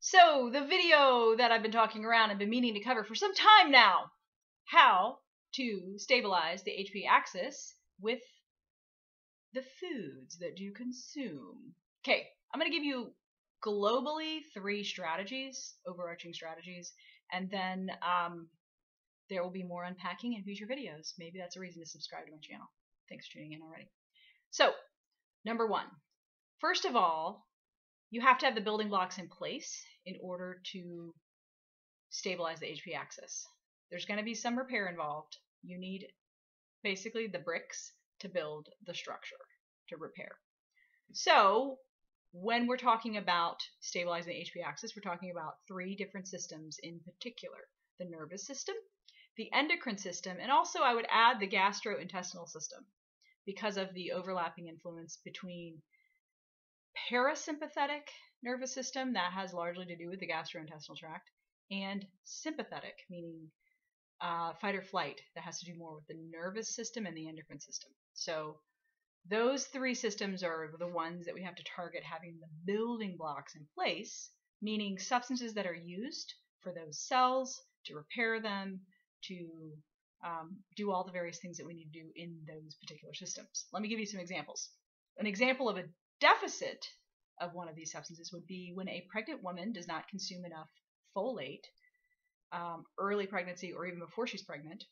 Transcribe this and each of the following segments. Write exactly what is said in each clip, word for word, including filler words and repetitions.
So the video that I've been talking around and been meaning to cover for some time now, how to stabilize the H P A axis with the foods that you consume. Okay, I'm going to give you globally three strategies, overarching strategies, and then um, there will be more unpacking in future videos. Maybe that's a reason to subscribe to my channel. Thanks for tuning in already. So, number one, first of all, you have to have the building blocks in place in order to stabilize the H P A axis. There's going to be some repair involved. You need basically the bricks to build the structure to repair. So when we're talking about stabilizing the H P A axis, we're talking about three different systems in particular: the nervous system, the endocrine system, and also I would add the gastrointestinal system because of the overlapping influence between parasympathetic nervous system, that has largely to do with the gastrointestinal tract, and sympathetic, meaning uh, fight or flight, that has to do more with the nervous system and the endocrine system. So those three systems are the ones that we have to target having the building blocks in place, meaning substances that are used for those cells to repair them, to um, do all the various things that we need to do in those particular systems. Let me give you some examples. An example of a deficit of one of these substances would be when a pregnant woman does not consume enough folate, um, early pregnancy or even before she's pregnant,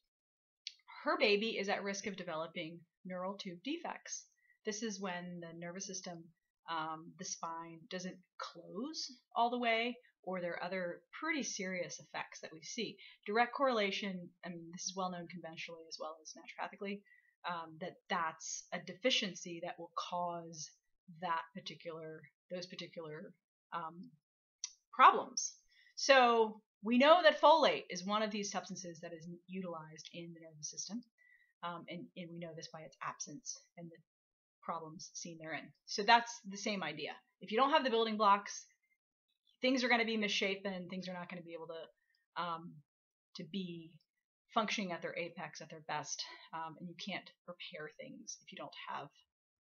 her baby is at risk of developing neural tube defects. This is when the nervous system, um, the spine, doesn't close all the way, or there are other pretty serious effects that we see. Direct correlation, I mean, this is well known conventionally as well as naturopathically, um, that that's a deficiency that will cause that particular, those particular um, problems. So we know that folate is one of these substances that is utilized in the nervous system, um, and, and we know this by its absence and the problems seen therein. So that's the same idea. If you don't have the building blocks, things are going to be misshapen, things are not going to be able to, um, to be functioning at their apex, at their best, um, and you can't repair things if you don't have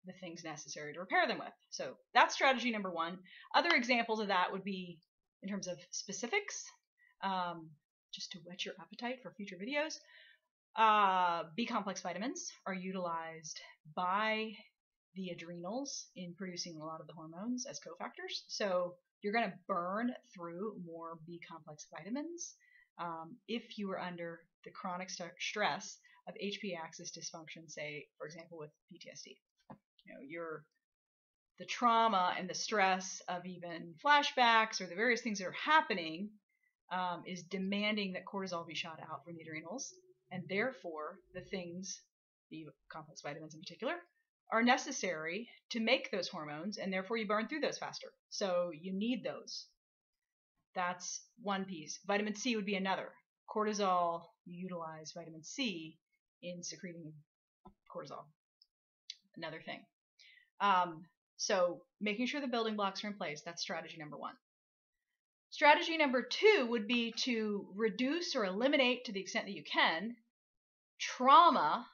the things necessary to repair them with. So that's strategy number one. Other examples of that would be in terms of specifics, um, just to whet your appetite for future videos. Uh, B-complex vitamins are utilized by the adrenals in producing a lot of the hormones as cofactors. So you're going to burn through more B-complex vitamins um, if you are under the chronic st stress of H P A axis dysfunction, say, for example, with P T S D. You know, your, the trauma and the stress of even flashbacks or the various things that are happening um, is demanding that cortisol be shot out from the adrenals, and therefore the things, the complex vitamins in particular, are necessary to make those hormones, and therefore you burn through those faster. So you need those. That's one piece. Vitamin C would be another. Cortisol, you utilize vitamin C in secreting cortisol. Another thing. Um, so making sure the building blocks are in place, that's strategy number one. Strategy number two would be to reduce or eliminate, to the extent that you can, trauma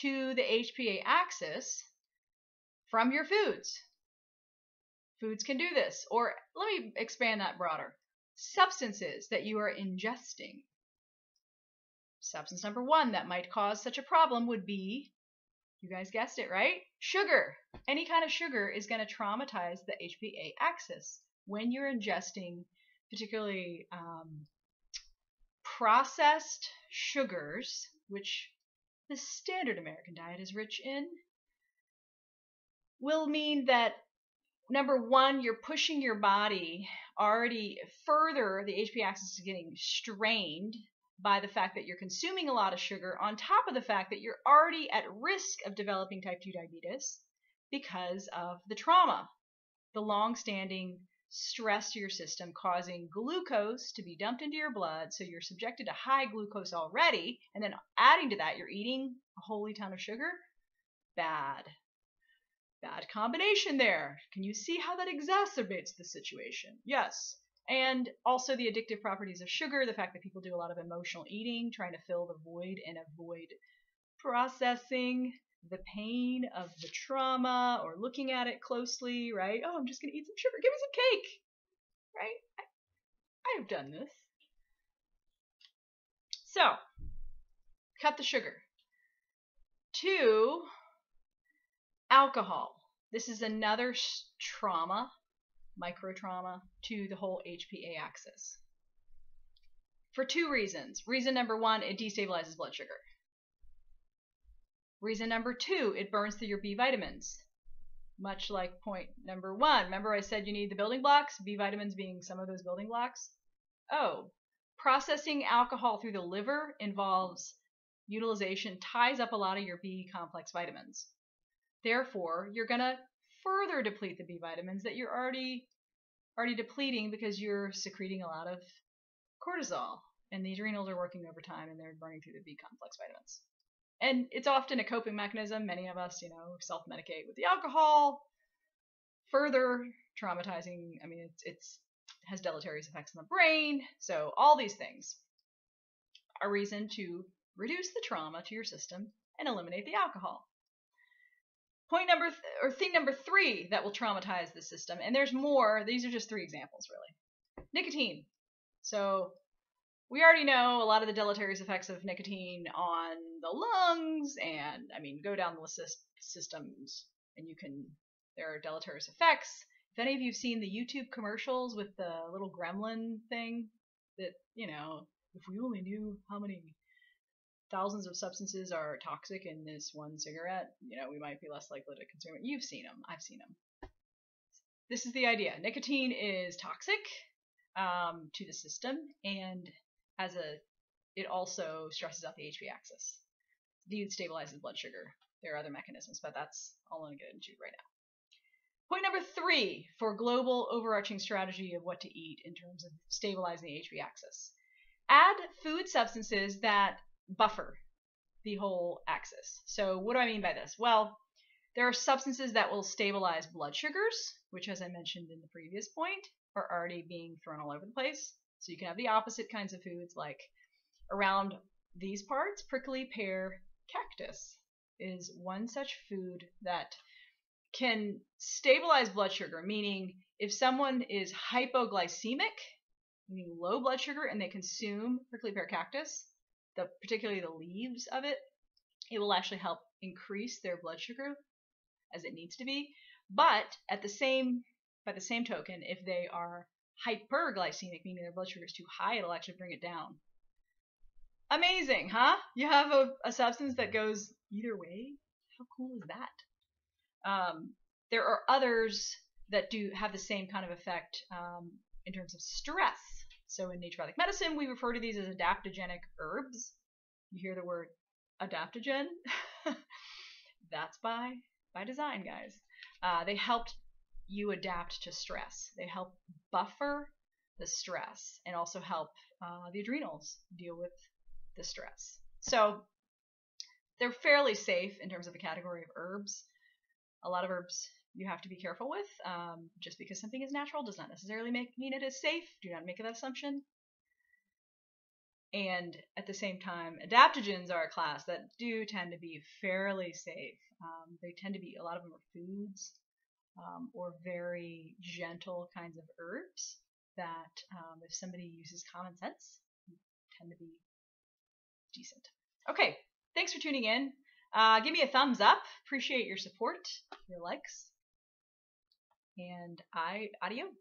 to the H P A axis from your foods. Foods can do this, or let me expand that broader. Substances that you are ingesting. Substance number one that might cause such a problem would be, you guys guessed it, right? Sugar. Any kind of sugar is going to traumatize the H P A axis when you're ingesting particularly um, processed sugars, which the standard American diet is rich in, will mean that, number one, you're pushing your body already further. The H P A axis is getting strained by the fact that you're consuming a lot of sugar, on top of the fact that you're already at risk of developing type two diabetes because of the trauma, the long-standing stress to your system causing glucose to be dumped into your blood, so you're subjected to high glucose already, and then adding to that, you're eating a holy ton of sugar. Bad. Bad combination there. Can you see how that exacerbates the situation? Yes. And also the addictive properties of sugar, the fact that people do a lot of emotional eating, trying to fill the void and avoid processing the pain of the trauma or looking at it closely, right? Oh, I'm just going to eat some sugar. Give me some cake, right? I've done this. So, cut the sugar. Two, alcohol. This is another trauma, microtrauma, to the whole H P A axis. For two reasons. Reason number one, it destabilizes blood sugar. Reason number two, it burns through your B vitamins. Much like point number one. Remember I said you need the building blocks? B vitamins being some of those building blocks. Oh, processing alcohol through the liver involves utilization, ties up a lot of your B complex vitamins. Therefore, you're going to further deplete the B vitamins that you're already, already depleting because you're secreting a lot of cortisol. And the adrenals are working overtime and they're burning through the B complex vitamins. And it's often a coping mechanism. Many of us, you know, self-medicate with the alcohol, further traumatizing. I mean, it's, it's it has deleterious effects on the brain. So all these things are reason to reduce the trauma to your system and eliminate the alcohol. Point number th or thing number three that will traumatize the system. And there's more. These are just three examples, really. Nicotine. So we already know a lot of the deleterious effects of nicotine on the lungs, and I mean, go down the list of systems, and you can, there are deleterious effects. If any of you have seen the YouTube commercials with the little gremlin thing, that, you know, if we only knew how many thousands of substances are toxic in this one cigarette, you know, we might be less likely to consume it. You've seen them. I've seen them. This is the idea. Nicotine is toxic um, to the system, and as a, it also stresses out the H P A axis. Destabilizes blood sugar. There are other mechanisms, but that's all I'm going to get into right now. Point number three for global overarching strategy of what to eat in terms of stabilizing the H P A axis. Add food substances that buffer the whole axis. So what do I mean by this? Well, there are substances that will stabilize blood sugars, which, as I mentioned in the previous point, are already being thrown all over the place. So you can have the opposite kinds of foods, like around these parts, prickly pear cactus is one such food that can stabilize blood sugar, meaning if someone is hypoglycemic, meaning low blood sugar, and they consume prickly pear cactus, the, particularly the leaves of it, it will actually help increase their blood sugar as it needs to be. But at the same, by the same token, if they are hyperglycemic, meaning their blood sugar is too high, it'll actually bring it down. Amazing, huh? You have a, a substance that goes either way. How cool is that? Um, there are others that do have the same kind of effect um, in terms of stress. So in naturopathic medicine, we refer to these as adaptogenic herbs. You hear the word adaptogen? That's by, by design, guys. Uh, they helped you adapt to stress. They help buffer the stress and also help uh, the adrenals deal with the stress. So they're fairly safe in terms of the category of herbs. A lot of herbs you have to be careful with. Um, just because something is natural does not necessarily make, mean it is safe. Do not make that assumption. And at the same time, adaptogens are a class that do tend to be fairly safe. Um, they tend to be, a lot of them are foods. Um, or very gentle kinds of herbs that um, if somebody uses common sense, tend to be decent. Okay, thanks for tuning in. Uh, give me a thumbs up. Appreciate your support, your likes, and I, adios.